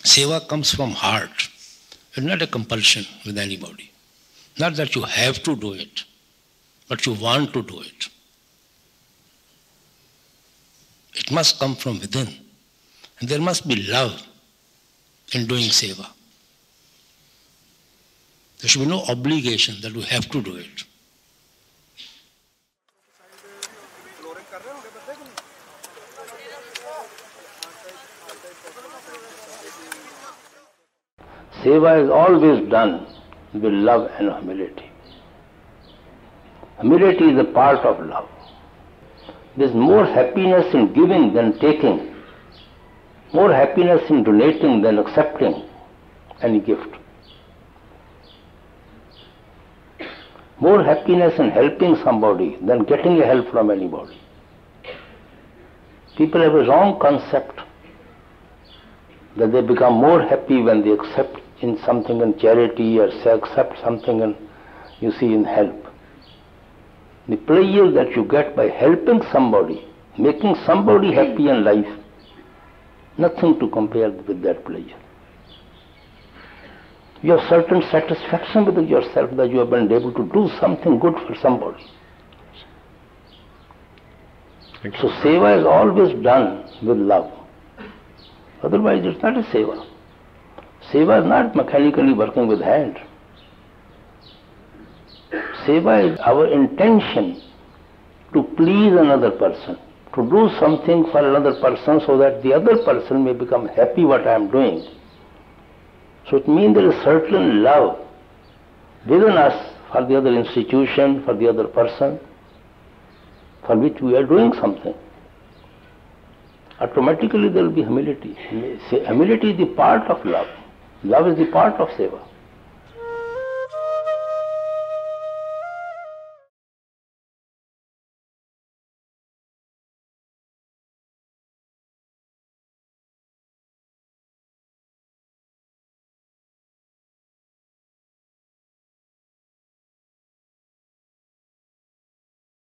Seva comes from heart. It's not a compulsion with anybody. Not that you have to do it, but you want to do it. It must come from within. And there must be love in doing seva. There should be no obligation that we have to do it. Seva is always done with love and humility. Humility is a part of love. There is more happiness in giving than taking, more happiness in donating than accepting any gift, more happiness in helping somebody than getting a help from anybody. People have a wrong concept that they become more happy when they accept in something in charity or accept something in, you see, in help. The pleasure that you get by helping somebody, making somebody happy in life, nothing to compare with that pleasure. You have certain satisfaction within yourself that you have been able to do something good for somebody. So seva is always done with love. Otherwise it's not a seva. Seva is not mechanically working with hand. Seva is our intention to please another person, to do something for another person so that the other person may become happy what I am doing. So it means there is certain love within us for the other institution, for the other person, for which we are doing something. Automatically there will be humility. Humility is the part of love. Love is the part of seva.